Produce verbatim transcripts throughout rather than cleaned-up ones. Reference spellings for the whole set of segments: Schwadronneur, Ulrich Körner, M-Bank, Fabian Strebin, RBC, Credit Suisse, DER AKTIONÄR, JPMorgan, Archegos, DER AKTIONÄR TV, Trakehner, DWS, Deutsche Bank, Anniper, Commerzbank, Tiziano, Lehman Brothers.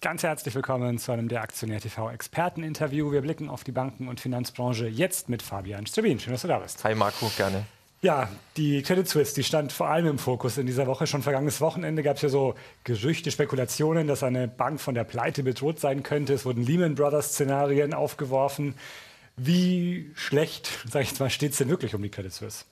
Ganz herzlich willkommen zu einem der D E R Aktionär T V Experteninterview. Wir blicken auf die Banken- und Finanzbranche jetzt mit Fabian Strebin. Schön, dass du da bist. Hi Marco, gerne. Ja, die Credit Suisse, die stand vor allem im Fokus in dieser Woche. Schon vergangenes Wochenende gab es ja so Gerüchte, Spekulationen, dass eine Bank von der Pleite bedroht sein könnte. Es wurden Lehman Brothers-Szenarien aufgeworfen. Wie schlecht, sage ich jetzt mal, steht es denn wirklich um die Credit Suisse?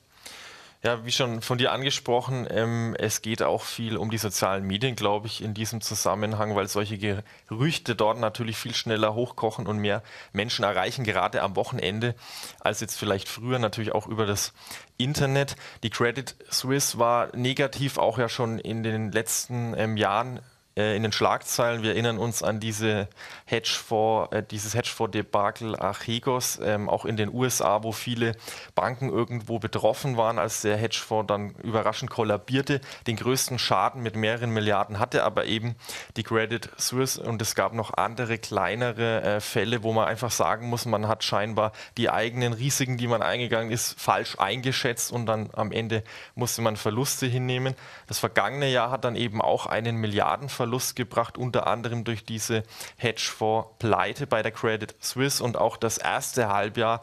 Ja, wie schon von dir angesprochen, ähm, es geht auch viel um die sozialen Medien, glaube ich, in diesem Zusammenhang, weil solche Gerüchte dort natürlich viel schneller hochkochen und mehr Menschen erreichen, gerade am Wochenende, als jetzt vielleicht früher, natürlich auch über das Internet. Die Credit Suisse war negativ auch ja schon in den letzten ähm, Jahren äh, in den Schlagzeilen. Wir erinnern uns an diese Hedgefonds, äh, dieses Hedgefonds-Debakel Archegos, ähm, auch in den U S A, wo viele Banken irgendwo betroffen waren, als der Hedgefonds dann überraschend kollabierte, den größten Schaden mit mehreren Milliarden hatte, aber eben die Credit Suisse. Und es gab noch andere kleinere äh, Fälle, wo man einfach sagen muss, man hat scheinbar die eigenen Risiken, die man eingegangen ist, falsch eingeschätzt und dann am Ende musste man Verluste hinnehmen. Das vergangene Jahr hat dann eben auch einen Milliardenverlust gebracht, unter anderem durch diese Hedgefonds-Pleite bei der Credit Suisse, und auch das erste Halbjahr,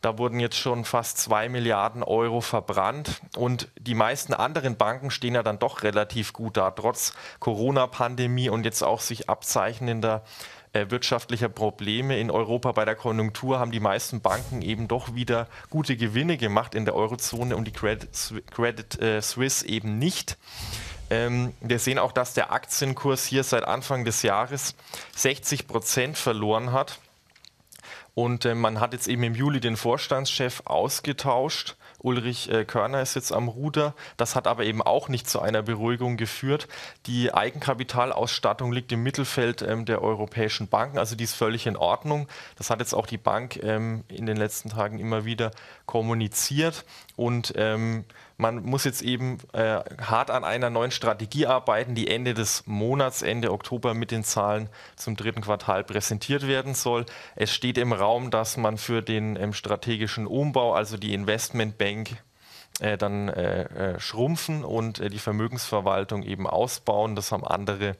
da wurden jetzt schon fast zwei Milliarden Euro verbrannt, und die meisten anderen Banken stehen ja dann doch relativ gut da, trotz Corona-Pandemie und jetzt auch sich abzeichnender äh, wirtschaftlicher Probleme in Europa bei der Konjunktur haben die meisten Banken eben doch wieder gute Gewinne gemacht in der Eurozone und die Credit, Credit äh, Suisse eben nicht. Ähm, wir sehen auch, dass der Aktienkurs hier seit Anfang des Jahres sechzig Prozent verloren hat. Und äh, man hat jetzt eben im Juli den Vorstandschef ausgetauscht. Ulrich äh, Körner ist jetzt am Ruder. Das hat aber eben auch nicht zu einer Beruhigung geführt. Die Eigenkapitalausstattung liegt im Mittelfeld ähm, der europäischen Banken. Also die ist völlig in Ordnung. Das hat jetzt auch die Bank ähm, in den letzten Tagen immer wieder kommuniziert. Und ähm, man muss jetzt eben äh, hart an einer neuen Strategie arbeiten, die Ende des Monats, Ende Oktober, mit den Zahlen zum dritten Quartal präsentiert werden soll. Es steht im Raum, dass man für den ähm, strategischen Umbau, also die Investmentbank, äh, dann äh, äh, schrumpfen und äh, die Vermögensverwaltung eben ausbauen. Das haben andere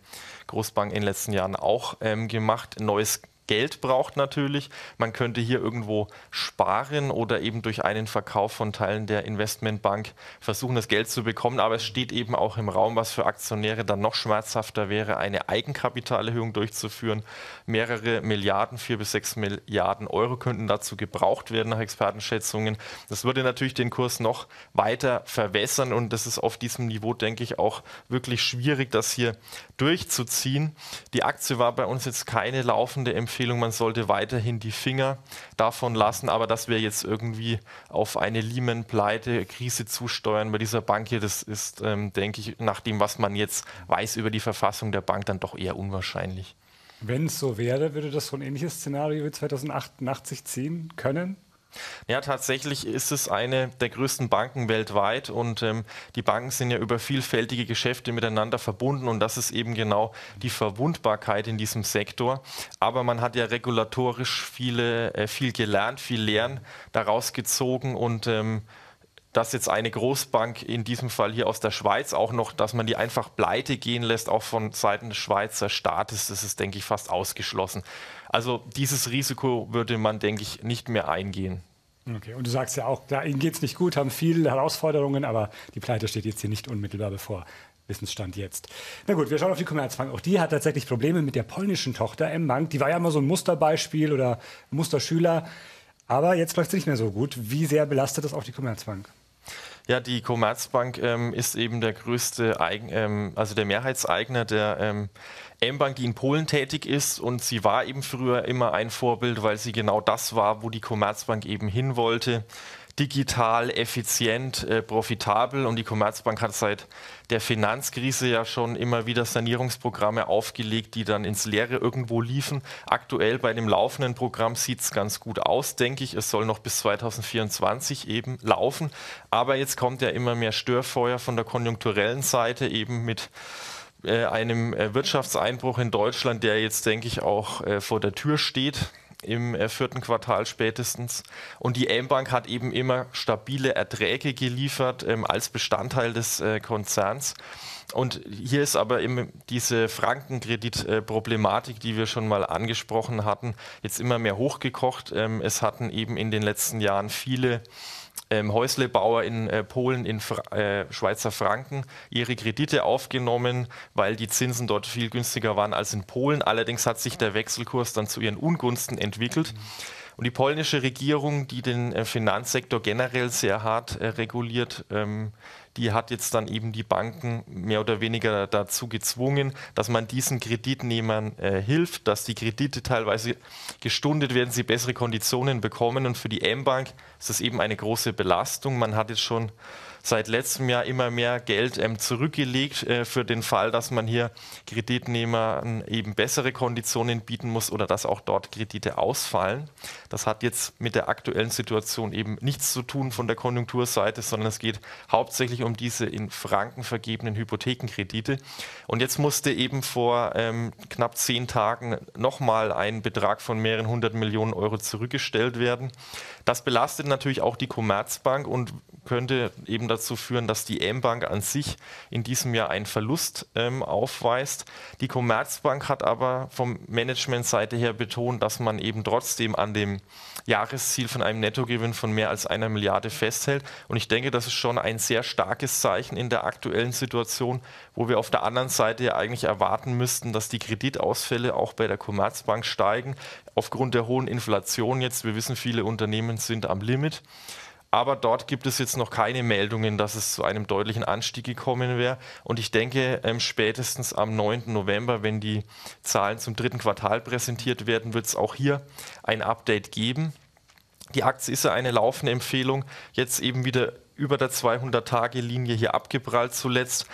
Großbanken in den letzten Jahren auch ähm, gemacht. Neues Geld braucht natürlich. Man könnte hier irgendwo sparen oder eben durch einen Verkauf von Teilen der Investmentbank versuchen, das Geld zu bekommen. Aber es steht eben auch im Raum, was für Aktionäre dann noch schmerzhafter wäre, eine Eigenkapitalerhöhung durchzuführen. Mehrere Milliarden, vier bis sechs Milliarden Euro könnten dazu gebraucht werden, nach Expertenschätzungen. Das würde natürlich den Kurs noch weiter verwässern, und das ist auf diesem Niveau, denke ich, auch wirklich schwierig, das hier durchzuziehen. Die Aktie war bei uns jetzt keine laufende Empfehlung. Man sollte weiterhin die Finger davon lassen, aber dass wir jetzt irgendwie auf eine Lehman-Pleite, Krise zusteuern bei dieser Bank hier, das ist, ähm, denke ich, nach dem, was man jetzt weiß über die Verfassung der Bank, dann doch eher unwahrscheinlich. Wenn es so wäre, würde das so ein ähnliches Szenario wie zweitausendachtaundachtzig ziehen können? Ja, tatsächlich ist es eine der größten Banken weltweit, und ähm, die Banken sind ja über vielfältige Geschäfte miteinander verbunden, und das ist eben genau die Verwundbarkeit in diesem Sektor. Aber man hat ja regulatorisch viele, äh, viel gelernt, viel Lehren daraus gezogen, und ähm, dass jetzt eine Großbank, in diesem Fall hier aus der Schweiz auch noch, dass man die einfach pleite gehen lässt, auch von Seiten des Schweizer Staates, das ist, denke ich, fast ausgeschlossen. Also dieses Risiko würde man, denke ich, nicht mehr eingehen. Okay, und du sagst ja auch, da, ihnen geht es nicht gut, haben viele Herausforderungen, aber die Pleite steht jetzt hier nicht unmittelbar bevor. Wissensstand jetzt. Na gut, wir schauen auf die Commerzbank. Auch die hat tatsächlich Probleme mit der polnischen Tochter M-Bank. Die war ja immer so ein Musterbeispiel oder Musterschüler, aber jetzt läuft es nicht mehr so gut. Wie sehr belastet das auch die Commerzbank? Ja, die Commerzbank ähm, ist eben der größte, Eigen, ähm, also der Mehrheitseigner der ähm, M-Bank, die in Polen tätig ist, und sie war eben früher immer ein Vorbild, weil sie genau das war, wo die Commerzbank eben hin wollte. Digital, effizient, äh, profitabel, und die Commerzbank hat seit der Finanzkrise ja schon immer wieder Sanierungsprogramme aufgelegt, die dann ins Leere irgendwo liefen. Aktuell bei dem laufenden Programm sieht es ganz gut aus, denke ich. Es soll noch bis zweitausendvierundzwanzig eben laufen, aber jetzt kommt ja immer mehr Störfeuer von der konjunkturellen Seite, eben mit äh, einem äh, Wirtschaftseinbruch in Deutschland, der jetzt, denke ich, auch äh, vor der Tür steht, im äh, vierten Quartal spätestens. Und die M-Bank hat eben immer stabile Erträge geliefert ähm, als Bestandteil des äh, Konzerns. Und hier ist aber eben diese Frankenkreditproblematik, die wir schon mal angesprochen hatten, jetzt immer mehr hochgekocht. Es hatten eben in den letzten Jahren viele Häuslebauer in Polen in Schweizer Franken ihre Kredite aufgenommen, weil die Zinsen dort viel günstiger waren als in Polen. Allerdings hat sich der Wechselkurs dann zu ihren Ungunsten entwickelt. Und die polnische Regierung, die den Finanzsektor generell sehr hart reguliert, die hat jetzt dann eben die Banken mehr oder weniger dazu gezwungen, dass man diesen Kreditnehmern äh, hilft, dass die Kredite teilweise gestundet werden, sie bessere Konditionen bekommen. Und für die M-Bank ist das eben eine große Belastung. Man hat jetzt schon seit letztem Jahr immer mehr Geld ähm, zurückgelegt äh, für den Fall, dass man hier Kreditnehmern eben bessere Konditionen bieten muss oder dass auch dort Kredite ausfallen. Das hat jetzt mit der aktuellen Situation eben nichts zu tun von der Konjunkturseite, sondern es geht hauptsächlich um diese in Franken vergebenen Hypothekenkredite. Und jetzt musste eben vor ähm, knapp zehn Tagen nochmal ein Betrag von mehreren hundert Millionen Euro zurückgestellt werden. Das belastet natürlich auch die Commerzbank und könnte eben dazu führen, dass die M-Bank an sich in diesem Jahr einen Verlust ähm, aufweist. Die Commerzbank hat aber vom Managementseite her betont, dass man eben trotzdem an dem Jahresziel von einem Nettogewinn von mehr als einer Milliarde festhält. Und ich denke, das ist schon ein sehr starkes Zeichen in der aktuellen Situation, wo wir auf der anderen Seite ja eigentlich erwarten müssten, dass die Kreditausfälle auch bei der Commerzbank steigen, aufgrund der hohen Inflation jetzt. Wir wissen, viele Unternehmen sind am Limit. Aber dort gibt es jetzt noch keine Meldungen, dass es zu einem deutlichen Anstieg gekommen wäre. Und ich denke, ähm, spätestens am neunten November, wenn die Zahlen zum dritten Quartal präsentiert werden, wird es auch hier ein Update geben. Die Aktie ist ja eine laufende Empfehlung, jetzt eben wieder über der zweihundert-Tage-Linie hier abgeprallt zuletzt.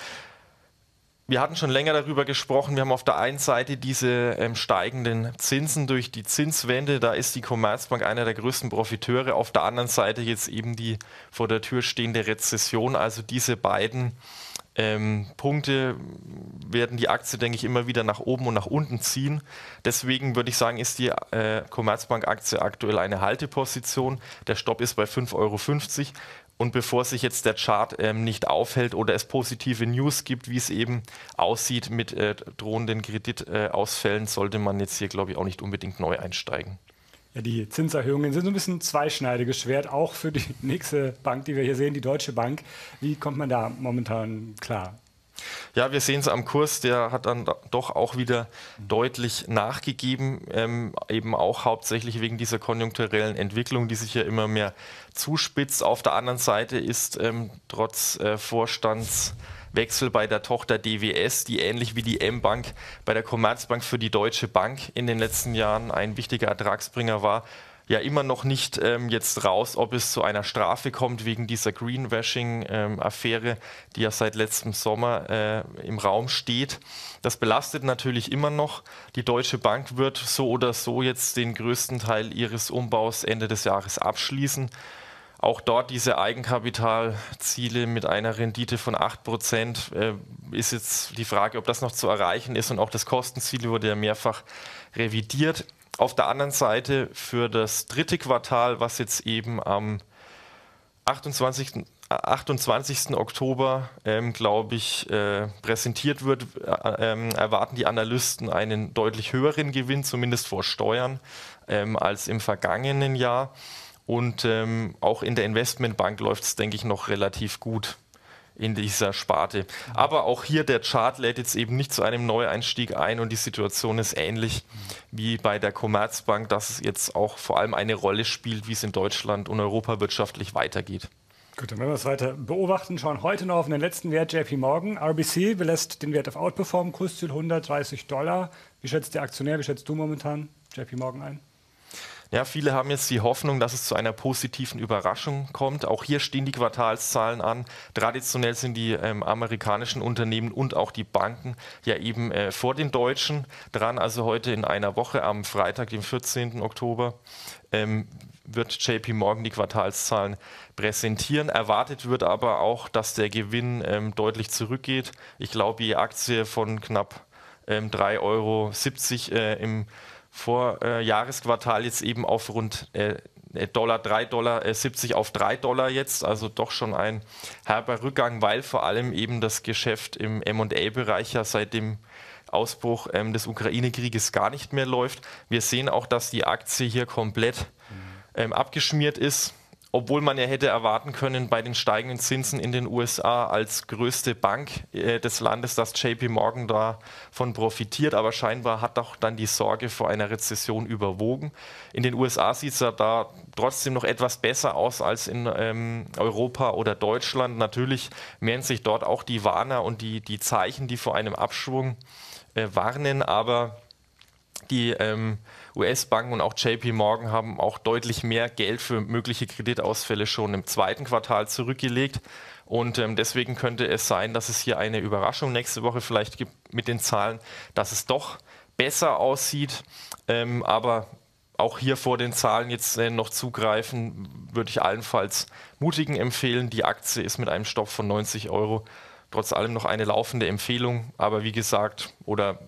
Wir hatten schon länger darüber gesprochen, wir haben auf der einen Seite diese ähm, steigenden Zinsen durch die Zinswende, da ist die Commerzbank einer der größten Profiteure, auf der anderen Seite jetzt eben die vor der Tür stehende Rezession, also diese beiden ähm, Punkte werden die Aktie, denke ich, immer wieder nach oben und nach unten ziehen. Deswegen würde ich sagen, ist die äh, Commerzbank-Aktie aktuell eine Halteposition, der Stopp ist bei fünf Euro fünfzig. Und bevor sich jetzt der Chart ähm, nicht aufhält oder es positive News gibt, wie es eben aussieht mit äh, drohenden Kreditausfällen, äh, sollte man jetzt hier, glaube ich, auch nicht unbedingt neu einsteigen. Ja, die Zinserhöhungen sind so ein bisschen zweischneidiges Schwert, auch für die nächste Bank, die wir hier sehen, die Deutsche Bank. Wie kommt man da momentan klar? Ja, wir sehen es am Kurs, der hat dann doch auch wieder deutlich nachgegeben, ähm, eben auch hauptsächlich wegen dieser konjunkturellen Entwicklung, die sich ja immer mehr zuspitzt. Auf der anderen Seite ist ähm, trotz äh, Vorstandswechsel bei der Tochter D W S, die ähnlich wie die M-Bank bei der Commerzbank für die Deutsche Bank in den letzten Jahren ein wichtiger Ertragsbringer war, ja immer noch nicht ähm, jetzt raus, ob es zu einer Strafe kommt wegen dieser Greenwashing-Affäre, ähm, die ja seit letztem Sommer äh, im Raum steht. Das belastet natürlich immer noch. Die Deutsche Bank wird so oder so jetzt den größten Teil ihres Umbaus Ende des Jahres abschließen. Auch dort diese Eigenkapitalziele mit einer Rendite von acht Prozent äh, ist jetzt die Frage, ob das noch zu erreichen ist. Und auch das Kostenziel wurde ja mehrfach revidiert. Auf der anderen Seite für das dritte Quartal, was jetzt eben am achtundzwanzigsten Oktober, ähm, glaube ich, äh, präsentiert wird, äh, äh, erwarten die Analysten einen deutlich höheren Gewinn, zumindest vor Steuern, ähm, als im vergangenen Jahr. Und ähm, auch in der Investmentbank läuft es, denke ich, noch relativ gut in dieser Sparte. Aber auch hier, der Chart lädt jetzt eben nicht zu einem Neueinstieg ein und die Situation ist ähnlich wie bei der Commerzbank, dass es jetzt auch vor allem eine Rolle spielt, wie es in Deutschland und Europa wirtschaftlich weitergeht. Gut, dann werden wir es weiter beobachten. Schauen heute noch auf den letzten Wert, J P Morgan. R B C belässt den Wert auf Outperform, Kursziel hundertdreißig Dollar. Wie schätzt der Aktionär, wie schätzt du momentan J P Morgan ein? Ja, viele haben jetzt die Hoffnung, dass es zu einer positiven Überraschung kommt. Auch hier stehen die Quartalszahlen an. Traditionell sind die ähm, amerikanischen Unternehmen und auch die Banken ja eben äh, vor den Deutschen dran. Also heute in einer Woche, am Freitag, dem vierzehnten Oktober, ähm, wird J P Morgan die Quartalszahlen präsentieren. Erwartet wird aber auch, dass der Gewinn ähm, deutlich zurückgeht. Ich glaube, die Aktie von knapp ähm, drei Euro siebzig äh, im Vorjahresquartal äh, jetzt eben auf rund äh, Dollar drei Dollar siebzig auf drei Dollar jetzt, also doch schon ein herber Rückgang, weil vor allem eben das Geschäft im M und A-Bereich ja seit dem Ausbruch ähm, des Ukraine-Krieges gar nicht mehr läuft. Wir sehen auch, dass die Aktie hier komplett ähm, abgeschmiert ist, obwohl man ja hätte erwarten können bei den steigenden Zinsen in den U S A als größte Bank äh, des Landes, dass J P Morgan davon profitiert, aber scheinbar hat auch dann die Sorge vor einer Rezession überwogen. In den U S A sieht es ja da trotzdem noch etwas besser aus als in ähm, Europa oder Deutschland. Natürlich mehren sich dort auch die Warner und die, die Zeichen, die vor einem Abschwung äh, warnen, aber die ähm, U S-Banken und auch J P Morgan haben auch deutlich mehr Geld für mögliche Kreditausfälle schon im zweiten Quartal zurückgelegt. Und ähm, deswegen könnte es sein, dass es hier eine Überraschung nächste Woche vielleicht gibt mit den Zahlen, dass es doch besser aussieht. Ähm, aber auch hier vor den Zahlen jetzt äh, noch zugreifen, würde ich allenfalls Mutigen empfehlen. Die Aktie ist mit einem Stopp von neunzig Euro trotz allem noch eine laufende Empfehlung. Aber wie gesagt, oder...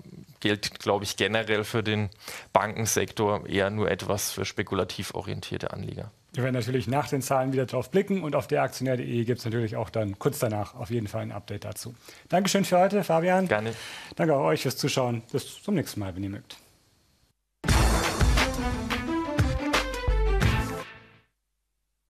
gilt, glaube ich, generell für den Bankensektor eher nur etwas für spekulativ orientierte Anleger. Wir werden natürlich nach den Zahlen wieder drauf blicken und auf der aktionär punkt de gibt es natürlich auch dann kurz danach auf jeden Fall ein Update dazu. Dankeschön für heute, Fabian. Gerne. Danke auch euch fürs Zuschauen. Bis zum nächsten Mal, wenn ihr mögt.